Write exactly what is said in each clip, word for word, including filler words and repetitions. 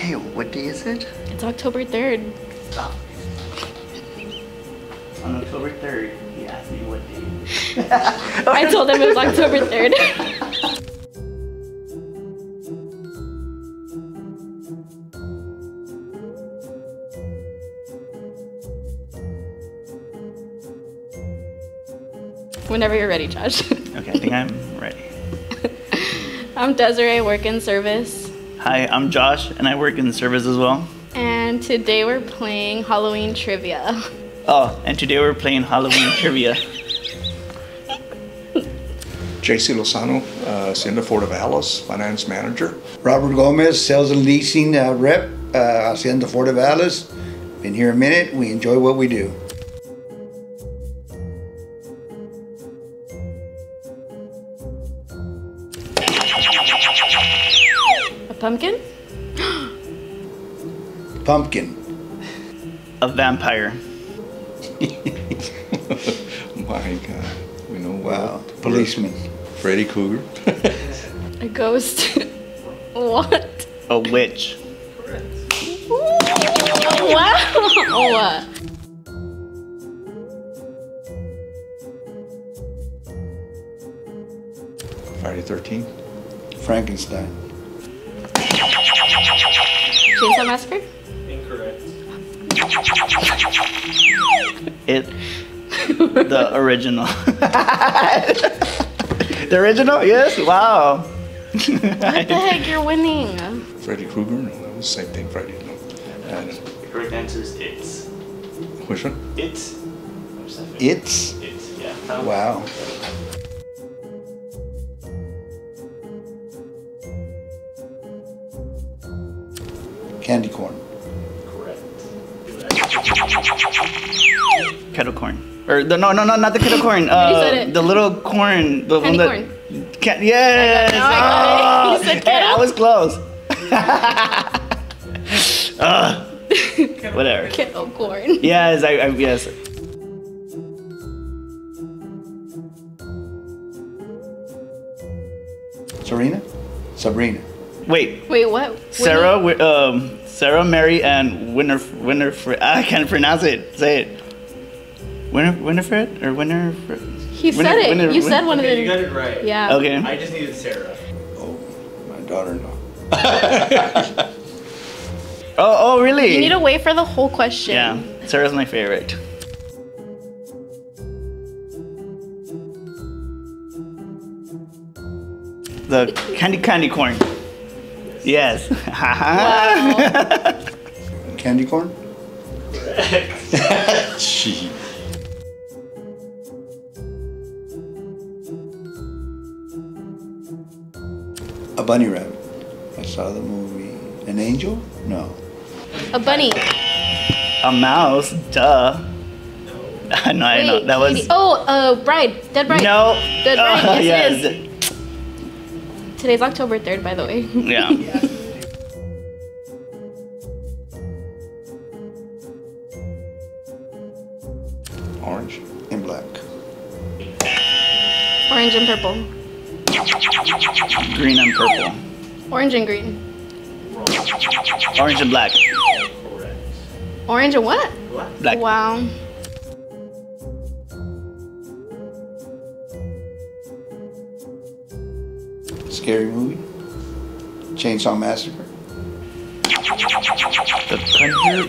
Okay, what day is it? It's October third. Oh. On October third, he asked me what day. I told him it was October third. Whenever you're ready, Josh. Okay, I think I'm ready. I'm Desiree, I work in service. Hi, I'm Josh, and I work in service as well. And today we're playing Halloween trivia. Oh, and today we're playing Halloween trivia. J C Lozano, uh, Hacienda Ford Edinburg, finance manager. Robert Gomez, sales and leasing uh, rep, uh, Hacienda Ford Edinburg. Been here a minute. We enjoy what we do. Pumpkin? Pumpkin. A vampire. My God. We know what. Wow. Policeman. Freddy Krueger. A ghost. What? A witch. Wow. Friday the thirteenth. Frankenstein. Chainsaw Massacre? Incorrect. It. The original. The original? Yes? Wow. What the heck? You're winning. Freddy Krueger? No, that was the same thing, Freddy. No. And the correct answer is It's. Which one? It's. It's? It's, yeah. That wow. Candy corn. Correct. Kettle corn. Or the, no, no, no, not the kettle corn. Uh, you said it. The little corn. The candy one that, corn. Can, yes. I got, no, I, got oh. It. You said hey, I was close. uh, whatever. Kettle corn. Yes, I, I yes. Sabrina. Sabrina. Wait. Wait, what? Winnie? Sarah, um, Sarah, Mary, and Winif Winifred. I can't pronounce it. Say it. Winif Winifred or Winifred? He said it. Winif you Winif said one okay, of the. You got it right. Yeah. Okay. I just needed Sarah. Oh, my daughter-in-law. oh, oh, really? You need to wait for the whole question. Yeah, Sarah's my favorite. The candy candy corn. Yes. Wow. Candy corn? Gee. A bunny rabbit. I saw the movie. An angel? No. A bunny. A mouse? Duh. No, no, I know. That was. Oh, uh, bride. Dead bride. No. Dead bride. Uh, yes, yes. It is. Today's October third, by the way. Yeah. Orange and black. Orange and purple. Green and purple. Orange and green. Orange and black. Orange and what? Black. Wow. Scary movie. Chainsaw Massacre. The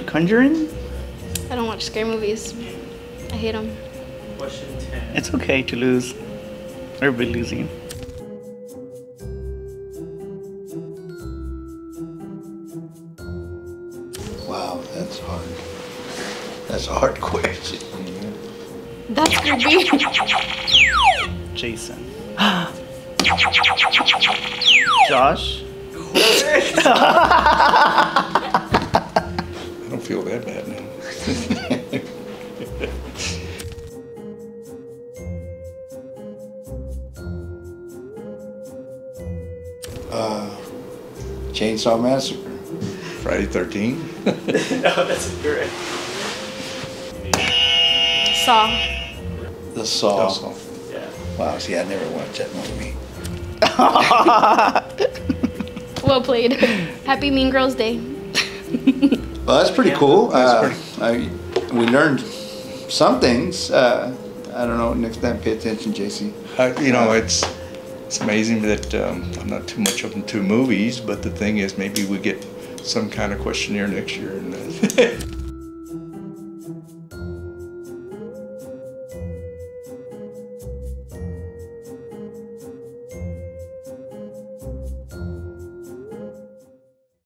Conjuring? I don't watch scary movies. I hate them. Question ten. It's okay to lose. Everybody losing. Wow, that's hard. That's a hard question. That's gonna be Jason. Josh? I don't feel that bad now. uh, Chainsaw Massacre. Friday the thirteenth? No, that's incorrect. Saw. The Saw. Saw. Yeah. Wow, see, I never watched that movie. Well played. Happy Mean Girls Day. Well, that's pretty yeah, cool. That's uh, pretty... I, we learned some things. Uh, I don't know. Next time, pay attention, J C. Uh, you know, uh, it's it's amazing that um, I'm not too much up into movies, but the thing is, maybe we get some kind of questionnaire next year. And